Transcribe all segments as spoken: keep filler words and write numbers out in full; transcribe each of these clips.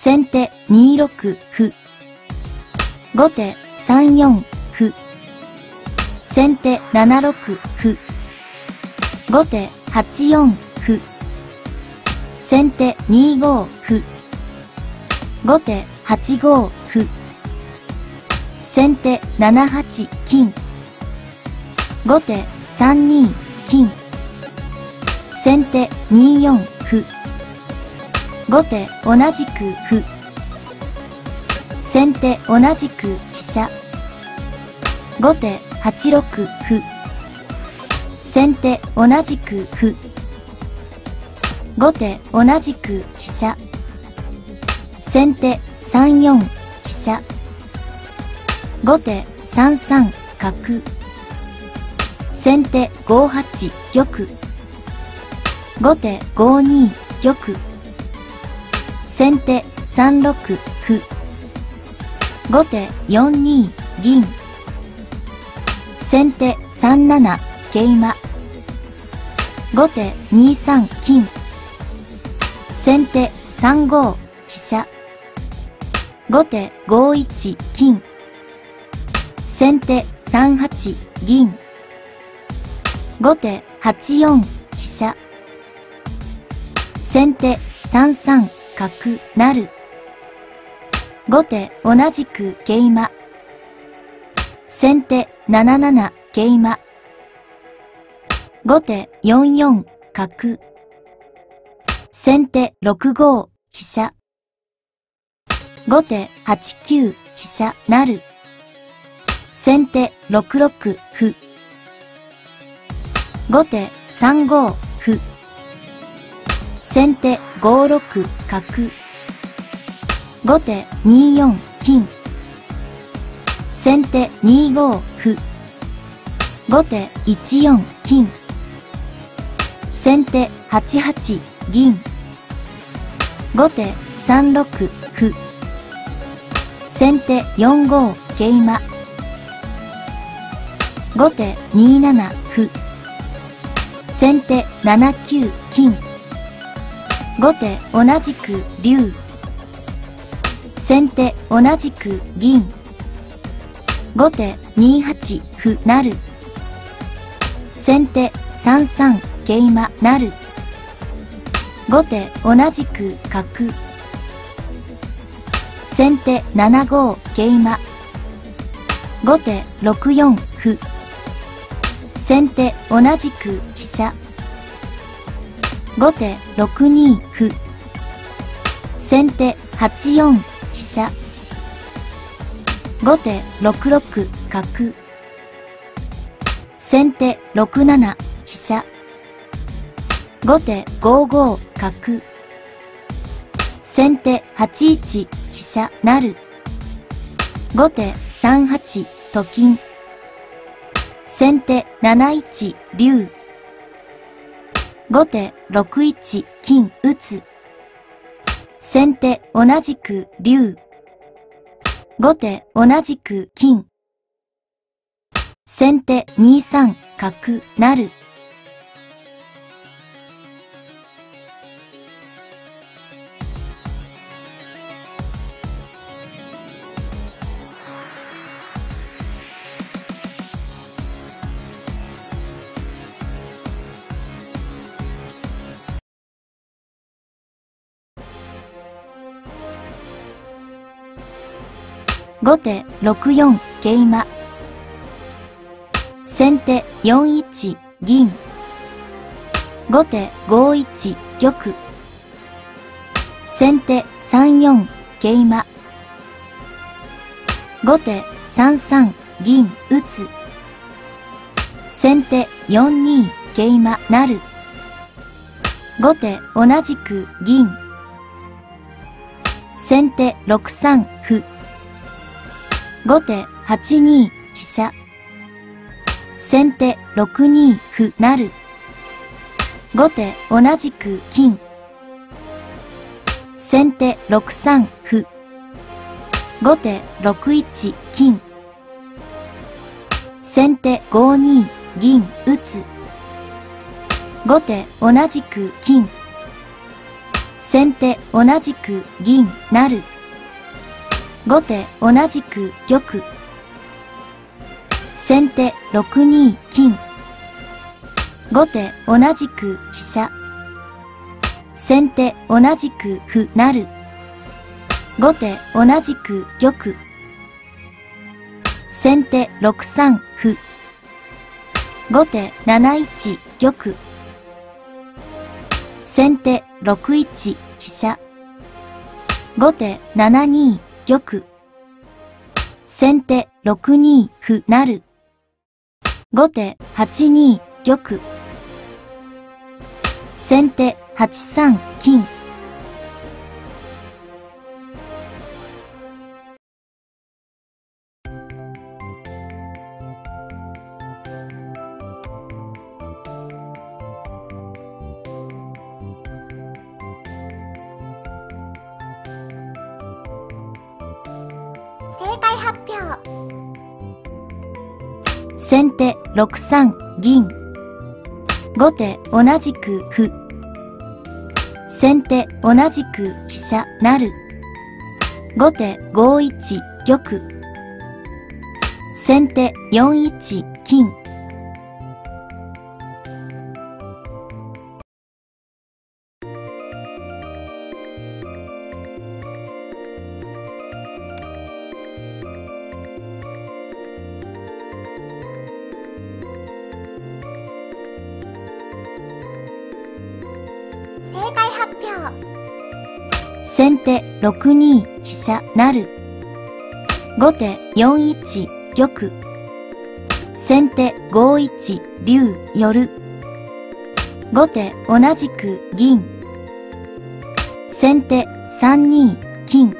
先手にろく歩。後手さんよん歩。先手ななろく歩。後手はちよん歩。先手にご歩。後手はちご歩。先手ななはち金。後手さんに金。先手によん歩。後手同じく歩。先手同じく飛車。後手はちろく歩。先手同じく歩。後手同じく飛車。先手さんよん飛車。後手さんさん角。先手ごはち玉。後手ごに玉。先手さんろく歩。後手よんに銀。先手さんなな桂馬。後手にさん金。先手さんご飛車。後手ごいち金。先手さんはち銀。後手はちよん飛車。先手さんさん角なる。後手同じく桂馬。先手ななな桂馬。後手よんよん角。先手ろくご飛車。後手はちきゅう飛車なる。先手ろくろく歩。後手さんご歩。先手ごろく角。後手によん金。先手にご歩。後手いちよん金。先手はちはち銀。後手さんろく歩。先手よんご桂馬。後手になな歩。先手ななきゅう金。後手同じく竜。先手同じく銀。後手にはち歩なる。先手さんさん桂馬なる。後手同じく角。先手ななご桂馬。後手ろくよん歩。先手同じく飛車。後手ろくに歩。先手はちよん飛車。後手ろくろく角。先手ろくなな飛車。後手ごご角。先手はちいち飛車なる。後手さんはちと金。先手なないち竜。後手ろくいち金打つ。先手同じく竜。後手同じく金。先手にさん角なる。後手ろくよん桂馬。先手よんいち銀。後手ごいち玉。先手さんよん桂馬。後手さんさん銀打つ。先手よんに桂馬なる。後手同じく銀。先手ろくさん歩。後手はちに飛車。先手ろくに歩なる。後手同じく金。先手ろくさん歩。後手ろくいち金。先手ごに銀打つ。後手同じく金。先手同じく銀成、後手同じく玉、先手ろく二金、後手同じく飛車、先手同じく歩成、後手同じく玉、先手ろく三歩、後手なな一玉、先手ろく一飛車、後手なな二玉、先手ろく二歩成、後手はち二玉、先手はち三金。正解発表。先手ろく三銀、後手同じく歩、先手同じく飛車成、後手ご一玉、先手よん一金。正解発表。先手ろく二飛車成、後手よん一玉、先手ご一竜寄、後手同じく銀、先手さん二金。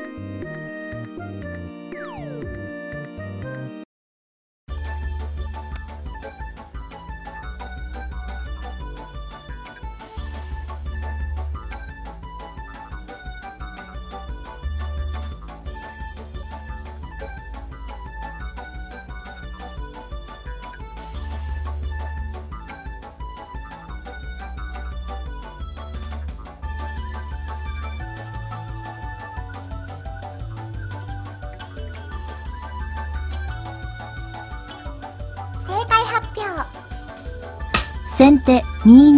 先手に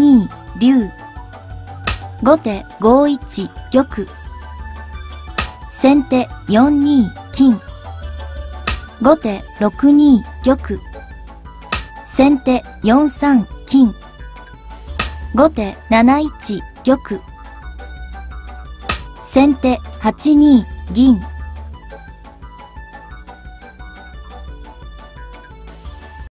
二竜、後手ご一玉、先手よん二金、後手ろく二玉、先手よん三金、後手なな一玉、先手はち二銀。